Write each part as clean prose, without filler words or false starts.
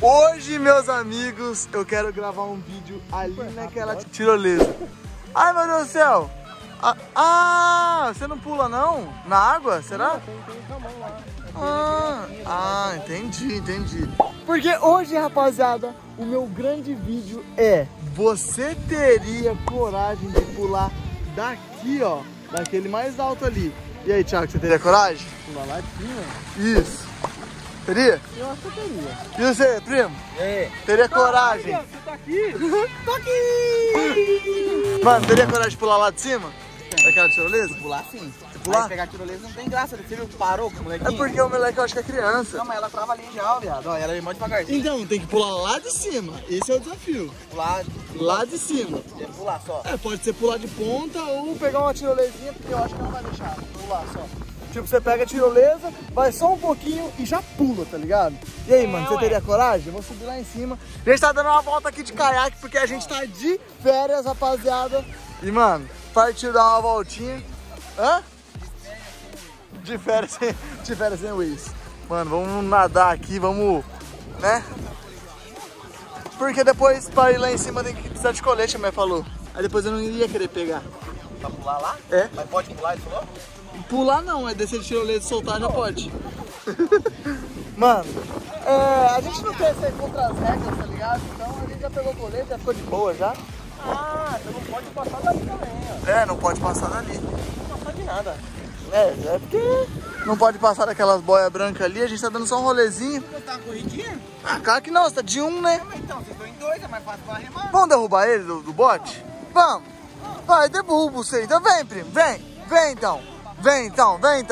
Hoje, meus amigos, eu quero gravar um vídeo ali naquela tirolesa. Ai, meu Deus do céu! Ah, você não pula não? Na água, será? Ah, entendi. Porque hoje, rapaziada, o meu grande vídeo é: você teria coragem de pular daqui, ó, daquele mais alto ali? E aí, Thiago, você teria coragem? Pular lá de cima? Isso. Teria? Eu acho que teria. E você, primo? É. Teria coragem? Você tá aqui? Tô aqui! Mano, teria coragem de pular lá de cima? Daquela tirolesa? Pular sim. Se pular? Mas pegar tirolesa não tem graça, você viu que parou com o molequinho? É porque o moleque eu acho que é criança. Não, mas ela trava ali já, ó, viado. Ó, ela é mó devagarzinho. Então, tem que pular lá de cima. Esse é o desafio. Pular lá de cima. É pular só. É, pode ser pular de ponta ou pegar uma tirolesinha, porque eu acho que não vai deixar. Pular só. Tipo, você pega a tirolesa, vai só um pouquinho e já pula, tá ligado? E aí, mano, você teria coragem? Eu vou subir lá em cima. A gente tá dando uma volta aqui de caiaque, porque a gente tá de férias, rapaziada. E, mano, partiu dar uma voltinha. Hã? De férias sem Waze. Mano, vamos nadar aqui, vamos, né? Porque depois, pra ir lá em cima, tem que precisar de colete, a minha falou. Aí depois eu não iria querer pegar. Pra pular lá? É. Mas pode pular, ele falou? Pular não, é descer de tirolesa e soltar, já pode. Mano, a gente não quer sair contra as regras, tá ligado? Então a gente já pegou o colete, já ficou de boa já. Ah, você não pode passar dali também, ó. É, não pode passar dali. Não pode passar de nada. É porque não pode passar daquelas boias brancas ali, a gente tá dando só um rolezinho. Você tá uma corridinha? Ah, claro que não, você tá de um, né? Não, então, vocês estão em dois, é mais fácil pra remar. Vamos derrubar ele do bote? Vamos. Vai, derruba você. Então vem, primo, vem então. Vem então, vem!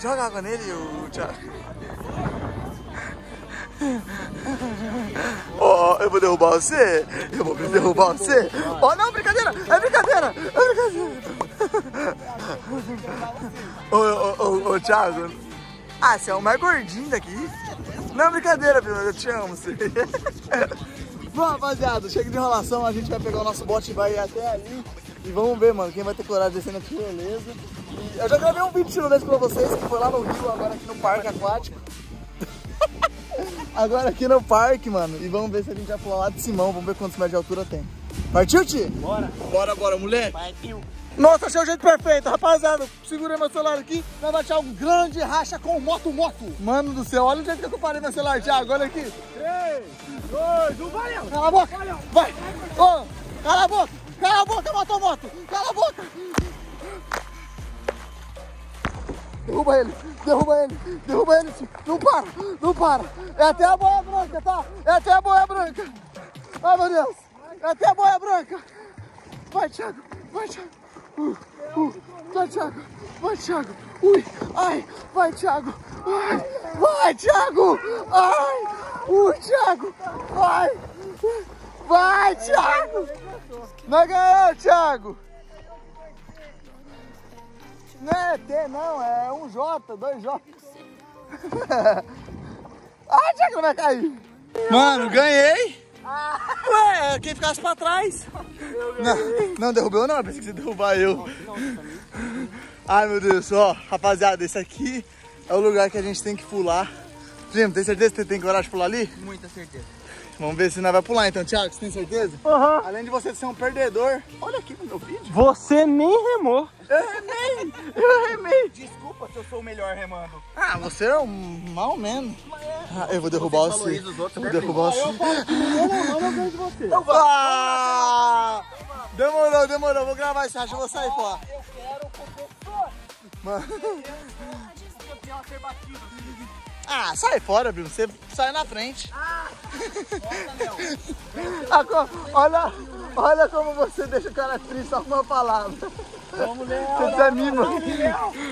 Joga água nele, o Thiago. Ó, oh, eu vou derrubar você, Ó, oh, não, brincadeira! Ô, Thiago. Ah, você é o mais gordinho daqui. Não, brincadeira, filho, eu te amo, você. Bom, rapaziada, chega de enrolação, a gente vai pegar o nosso bote e vai até ali. E vamos ver, mano, quem vai ter coragem de descer na tirolesa. E eu já gravei um vídeo de tirolesa pra vocês, que foi lá no Rio, agora aqui no parque aquático. Agora aqui no parque, mano. E vamos ver se a gente vai pular lá de Simão, vamos ver quantos metros de altura tem. Partiu, Ti? Bora. Bora, moleque. Partiu. Nossa, achei o jeito perfeito, rapaziada. Segurei meu celular aqui, vai bater um grande racha com o Moto Moto. Mano do céu, olha o jeito que eu parei meu celular já, agora aqui. 3, 2, 1, valeu! Cala a boca! Valeu. Vai! Oh, cala a boca! Cala a boca, Moto Moto! Cala a boca! Derruba ele! Não para! É até a boia branca, tá? Ai, meu Deus! É até a boia branca! Vai, Thiago! Vai, Thiago! Ui! Ai! Vai, Thiago! Ai! Ui, Thiago! Vai, Thiago! Não ganhou, Thiago! Não é T, não, é 1J, 2J. Ai, Thiago, vai cair! Mano, ganhei! Ué, quem ficasse pra trás? Não derrubou, não, pensei que você derrubar eu. Ai, meu Deus, ó, rapaziada, esse aqui é o lugar que a gente tem que pular. Primo, tem certeza que você tem coragem de pular ali? Muita certeza. Vamos ver se nós vai pular então, Thiago, você tem certeza? Aham. Uhum. Além de você ser um perdedor, olha aqui no meu vídeo. Você nem remou. Eu remei. Desculpa se eu sou o melhor remando. Ah, você é um mal menos. Ah, eu vou derrubar você. Eu vou derrubar você. Ah, demorou. Vou gravar esse racha, eu vou sair fora. Eu quero o professor. Mano. Eu quero ser batido. Ah, sai fora, Bruno. Você sai na frente. Ah, volta, Léo. Olha como você deixa o cara triste só com uma palavra. Vamos, Léo. Você desanima.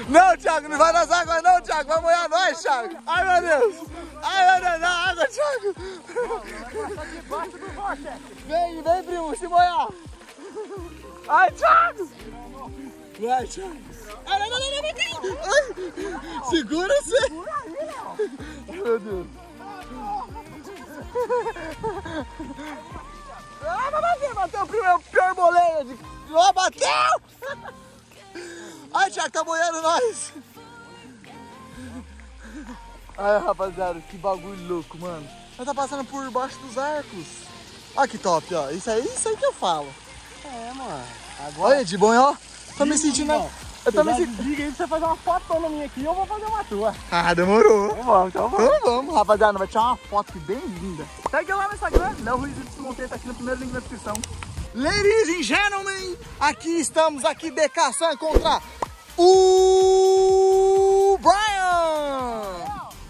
Não, Thiago, não vai nas águas não, Thiago. Vai molhar nós, Thiago. Ai, meu Deus. Ai, meu Deus, na água, Thiago. Vem, primo, se molhar. Ai, Thiago. Vai, Thiago. Ai, não, vai cair. Segura-se. Meu Deus. Ah, mas bateu o primeiro pior boleia de... Ó, bateu! Ai, Thiago, tá boiando nós! Olha, rapaziada, que bagulho louco, mano. Ela tá passando por baixo dos arcos. Olha que top, ó. Isso aí que eu falo. É, mano. Agora... Olha, de bom, ó. Tô me sentindo... Eu também se diga aí pra você fazer uma fotona minha aqui, eu vou fazer uma tua. Ah, demorou. Então vamos. Então vamos, rapaziada. Vai tirar uma foto aqui bem linda. Segue lá no Instagram, Léo Ruiz Monteiro, tá aqui no primeiro link na descrição. Ladies and gentlemen, aqui estamos, aqui BK contra o Brian.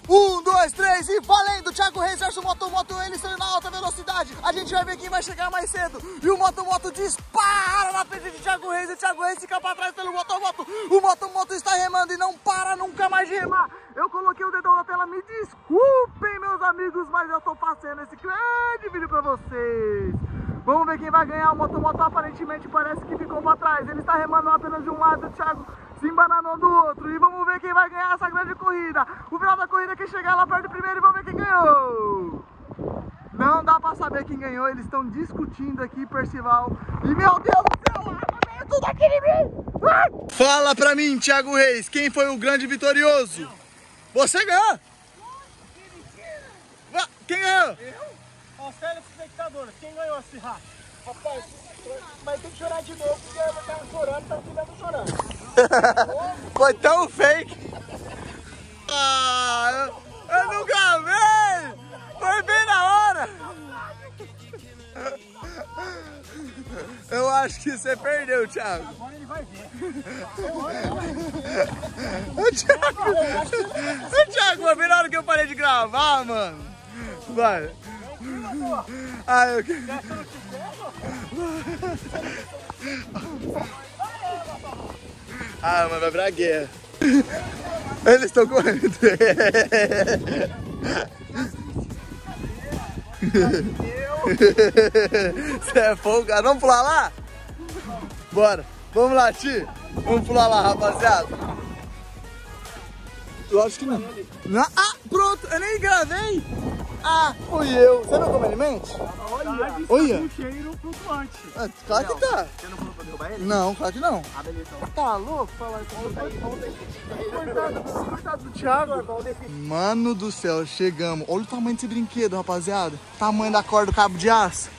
1, 2, 3 e valendo! Thiago Reis versus o Moto Moto, eles estão na alta velocidade. A gente vai ver quem vai chegar mais cedo. E o Moto Moto dispara na frente de Thiago Reis. E o Thiago Reis fica pra trás pelo Moto Moto. O Moto Moto está remando e não para nunca mais de remar. Eu coloquei o dedão na tela, me desculpem, meus amigos, mas eu tô passando esse grande vídeo pra vocês. Vamos ver quem vai ganhar. O Moto Moto aparentemente parece que ficou pra trás. Ele está remando apenas de um lado, o Thiago se embananou do outro. E vamos ver quem vai ganhar essa grande corrida. O final da corrida é quem chegar lá perto primeiro e vamos ver quem ganhou. Não dá pra saber quem ganhou, eles estão discutindo aqui, Percival. E meu Deus do céu, veio tudo aqui de mim. Ah! Fala pra mim, Thiago Reis, quem foi o grande vitorioso? Eu. Você ganhou? Que mentira! Quem ganhou? Eu? Aos espectadores, quem ganhou esse rato? Rapaz, mas tem que chorar de novo, porque eu tava chorando, tava ficando chorando. Foi tão fake. Ah, eu nunca vi. Foi bem na hora. Eu acho que você perdeu, Thiago. Agora ele vai ver. Thiago, mas na hora que eu parei de gravar, mano. Vai. Ah, eu quero. Ah, mas vai pra guerra. Eles estão correndo. Você é folgado. Vamos pular lá? Bora. Vamos lá, Ti. Vamos pular lá, rapaziada. Eu acho que não. Ah, pronto. Eu nem gravei. Ah, fui eu. Você viu como ele mente? Olha, um cheiro flutuante. Ah, claro que tá. Você não falou pra derrubar ele? Não, claro que não. Ah, beleza. Tá louco? Coitado do Thiago. Mano do céu, chegamos. Olha o tamanho desse brinquedo, rapaziada. Tamanho da corda do cabo de aço.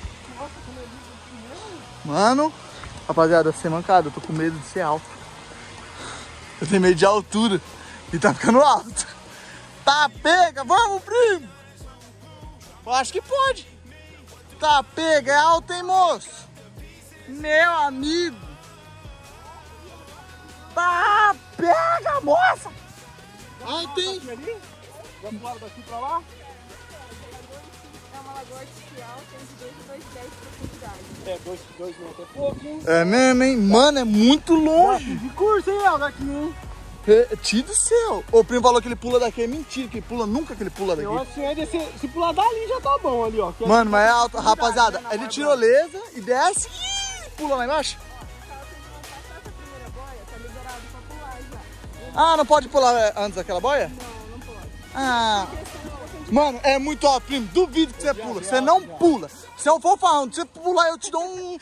Mano, rapaziada, ser mancada. Eu tô com medo de ser alto. Eu tenho medo de altura. E tá ficando alto. Tá, pega. Vamos, primo. Eu acho que pode. Tá, pega, é alto, hein, moço? Meu amigo. Tá, pega, moça. Alto, hein? Vamos embora daqui pra lá? É uma lagoa artificial, tem de 2 a 2,10 de profundidade. É, 2 metros é pouco. É mesmo, hein? Mano, é muito longe. De curso, hein, ó, daqui, hein? Tio do céu! O primo falou que ele pula daqui, é mentira, que ele pula nunca, que ele pula daqui. Eu acho que se pular dali já tá bom ali, ó. Mano, mas é alto, rapaziada, ele tirolesa e desce e pula lá embaixo. Ah, não pode pular antes daquela boia? Não, não pode. Ah. Mano, é muito alto, primo. Duvido que você pula. Você não pula. Se eu for falando, se você pular, eu te dou um.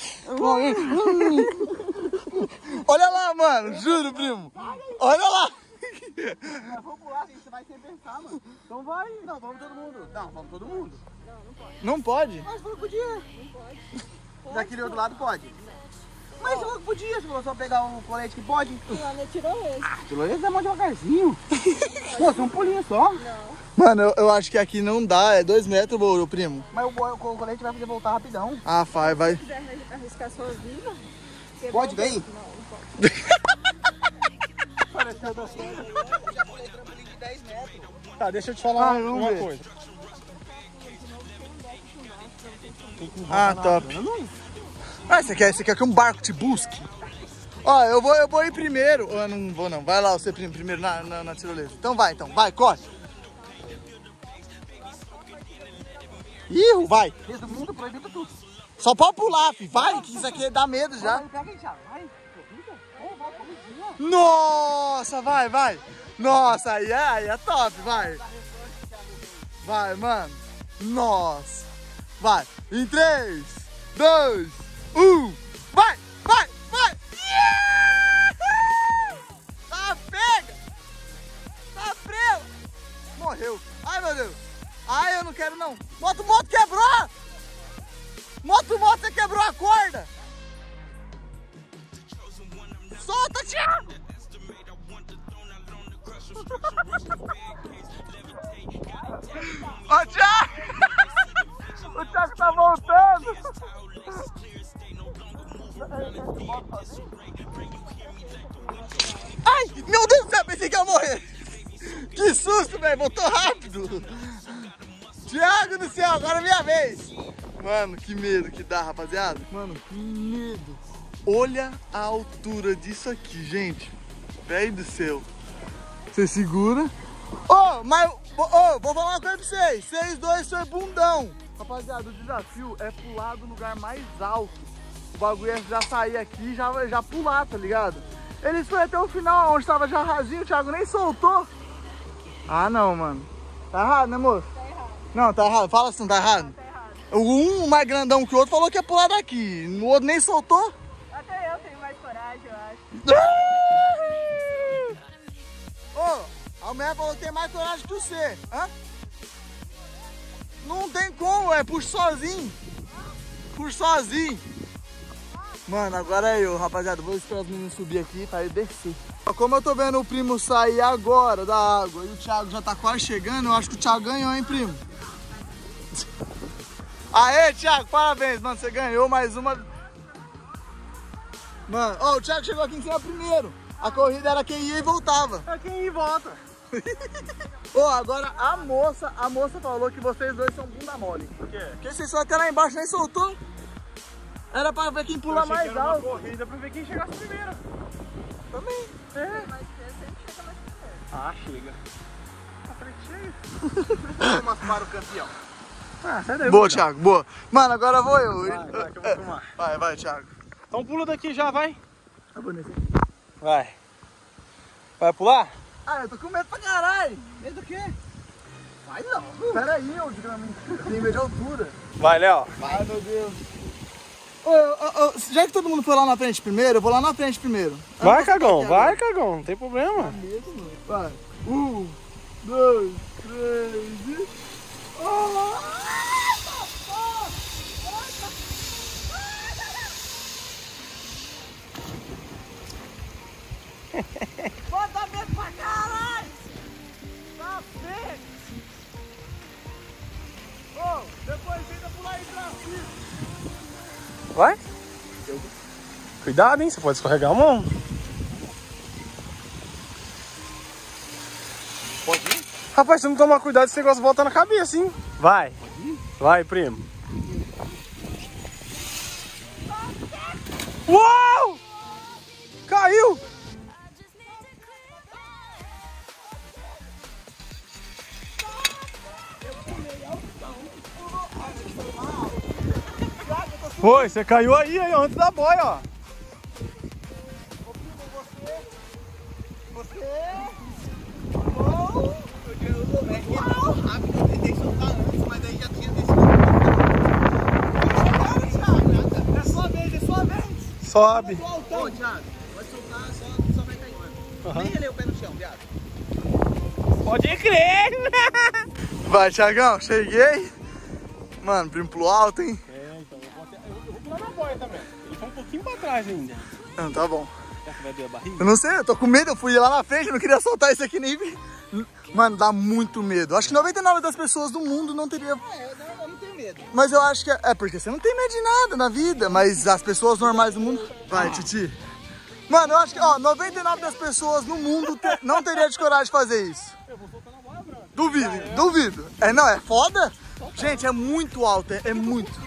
Olha lá, mano. Juro, primo. Olha lá. Vamos pular, gente. Você vai sem pensar, mano. Então vai. Não, vamos todo mundo. Não, vamos todo mundo. Não, não pode. Mas falou que podia. Não pode. Daquele outro lado pode. Mas falou que podia. Você falou só pegar o colete que pode. Não, tirolesa. Ah, tirolesa é mais devagarzinho. Pô, só um pulinho só. Não. Mano, eu acho que aqui não dá, é 2 metros, meu primo. Mas o colete vai fazer voltar rapidão. Ah, vai. Se quiser arriscar sua vida, pode bem? Não, não pode. Parece que eu tô assim. Eu já pulei trampolim de 10 metros. Tá, deixa eu te falar uma coisa. Ah, top. Ah, você quer que um barco te busque? Ó, eu vou ir primeiro. Eu não vou, não. Vai lá, você primeiro na tirolesa. Então vai, corre. Ih, vai. Desde o mundo, proibido tudo. Só pode pular, filho. Vai, que isso aqui dá medo já. Vai, nossa, vai. Nossa, aí é top, vai. Vai, mano. Nossa. Vai. Em 3, 2, 1. Vai. Yeah! Tá pega. Tá prela. morreu. Ai, meu Deus. Ai, eu não quero não. Moto Moto quebrou. Moto Moto quebrou a corda. Solta, Thiago. Ô, Thiago. O Thiago tá voltando. Ai, meu Deus do céu, pensei que ia morrer. Que susto, velho, voltou rápido. Thiago do céu, agora é minha vez. Mano, que medo que dá, rapaziada. Mano, que medo. Olha a altura disso aqui, gente. Velho do céu. Você segura. Ô, mas vou falar uma coisa pra vocês. Vocês dois são bundão. Rapaziada, o desafio é pular do lugar mais alto. O bagulho é já sair aqui e já pular, tá ligado? Eles foram até o final, onde tava já rasinho, o Thiago nem soltou. Ah, não, mano. Tá errado, né, moço? Tá errado. Não, tá errado. Fala assim, tá errado. Não, tá errado. Um mais grandão que o outro falou que ia pular daqui. O outro nem soltou. Até eu tenho mais coragem, eu acho. Ô, a mulher falou que tem mais coragem que você. Hã? Não tem como, é puxo sozinho. Puxo sozinho. Mano, agora é eu, rapaziada. Vou esperar os meninos subir aqui pra eu descer. Como eu tô vendo o primo sair agora da água e o Thiago já tá quase chegando, eu acho que o Thiago ganhou, hein, primo? Aê, Thiago, parabéns, mano. Você ganhou mais uma. Mano, ó, o Thiago chegou aqui em cima primeiro. A corrida era quem ia e voltava. É quem ia e volta. Ô, agora a moça falou que vocês dois são bunda mole. Por quê? Porque vocês só até lá embaixo nem soltou. Era pra ver quem pula mais alto. Corrida pra ver quem chegasse primeiro. Também. É. Mas você sempre chega mais primeiro. Ah, chega. A frente chega. Vamos para o campeão. Ah, sai daí. Boa, Thiago, boa. Mano, agora vou eu. Vai, que eu vou filmar. Vai, Thiago. Então pula daqui já, vai. Tá bonito. Vai. Vai pular? Ah, eu tô com medo pra caralho. Medo do quê? Vai não. Pera aí, eu tenho medo de altura. Vai, Léo. Ai, meu Deus. Já que todo mundo foi lá na frente primeiro, eu vou lá na frente primeiro. Vai, cagão, vai, cagão, não tem problema. Tá mesmo, mano. Vai. 1, 2, 3 e... Bota medo pra caralho! Tá feio! Ô, depois ainda pular aí pra cima! Vai? Cuidado, hein? Você pode escorregar a mão. Pode ir? Rapaz, se não tomar cuidado, esse negócio volta na cabeça, hein? Vai. Pode ir? Vai, primo. Uau! Caiu! Foi, você caiu aí, antes da boia, ó. Ô, primo, eu também. Uau! Rápido, eu tentei soltar antes, mas daí já tinha descido. É sua vez, Sobe. Ô, Thiago, pode soltar, só vai cair, mano. Nem ali o pé no chão, viado. Pode crer! Vai, Thiagão, cheguei. Mano, primo pulou alto, hein? Também. Ele foi um pouquinho pra trás ainda. Não, tá bom. Será que vai doer a barriga? Eu não sei, eu tô com medo, eu fui lá na frente, eu não queria soltar isso aqui nem... Mano, dá muito medo. Acho que 99 das pessoas do mundo não teria... Eu não tenho medo. Mas eu acho que... É porque você não tem medo de nada na vida, mas as pessoas normais do mundo... Vai, Titi. Mano, eu acho que, ó, 99 das pessoas no mundo não teria de coragem de fazer isso. Eu vou soltar na bola, brother. Duvido. É, não, é foda? Gente, é muito alto, é muito...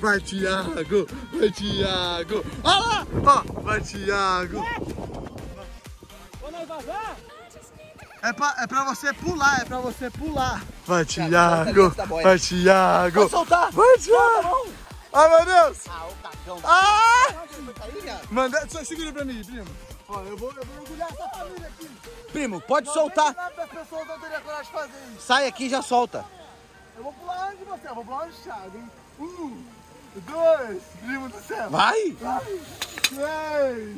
Vai, Thiago! Vai, Thiago! Olha lá! Ó, vai, Thiago! É pra você pular, Vai, Thiago! Vai, Thiago! Vai soltar! Vai, Thiago! Ai, meu Deus! Ah, o cagão! Manda, só segura pra mim, primo! Ó, eu vou mergulhar essa família aqui! Primo, pode soltar! Sai aqui e já solta! Eu vou pular antes de você, eu vou pular antes de Thiago, hein? 1, 2, primo do céu. Vai! 3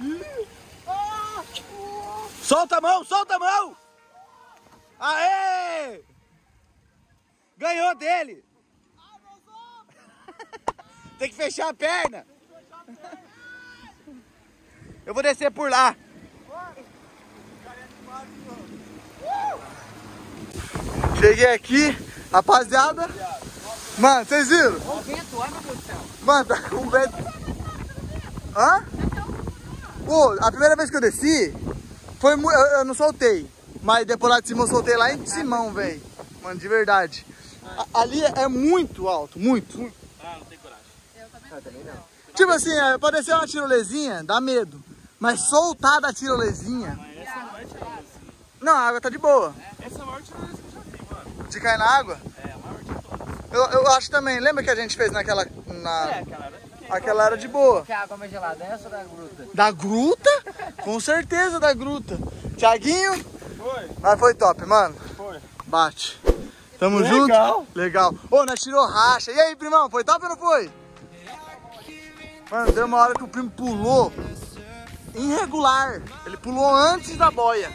e... Solta a mão, Aê! Ganhou dele! Tem que fechar a perna! Eu vou descer por lá! Cheguei aqui, rapaziada! Mano, vocês viram? Olha o vento, olha meu Deus do céu! Mano, tá com vento! Hã? Pô, a primeira vez que eu desci, foi eu não soltei. Mas depois lá de cima eu soltei lá em Simão, velho. Mano, de verdade. Ali é muito alto, muito. Ah, não tem coragem. Eu também não. Tipo assim, pode ser uma tirolesinha, dá medo. Mas soltar da tirolesinha... Mas essa não é tirolesinha. Não, a água tá de boa. Essa é a maior tirolesinha que eu já vi, mano. De cair na água? É, a maior de todas. Eu acho também. Lembra que a gente fez naquela... É, aquela era de boa. Aquela era de boa. Que a água mais gelada, essa ou da gruta? Da gruta? Com certeza da gruta. Thiaguinho? Foi. Mas foi top, mano. Foi. Bate. Tamo junto? Legal. Legal. Ô, nós tirou racha. E aí, primão? Foi top ou não foi? Mano, deu uma hora que o primo pulou irregular. Ele pulou antes da boia.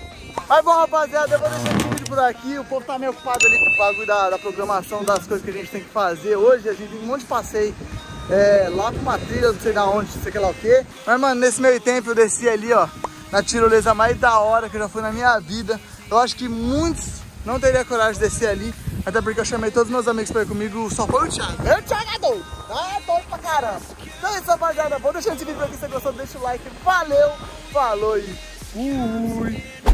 Mas bom, rapaziada, eu vou deixar esse vídeo por aqui. O povo tá meio ocupado ali com o bagulho da programação, das coisas que a gente tem que fazer. Hoje a gente tem um monte de passeio lá pra uma trilha, não sei da onde, não sei que lá o quê. Mas, mano, nesse meio tempo eu desci ali, ó, na tirolesa mais da hora que eu já fui na minha vida. Eu acho que muitos não teriam coragem de descer ali. Até porque eu chamei todos os meus amigos pra ir comigo, só foi o Thiago. É o Thiago é doido. É doido pra caramba. Então é isso, rapaziada. Vou deixar esse vídeo aqui. Se você gostou, deixa o like. Valeu, falou e fui.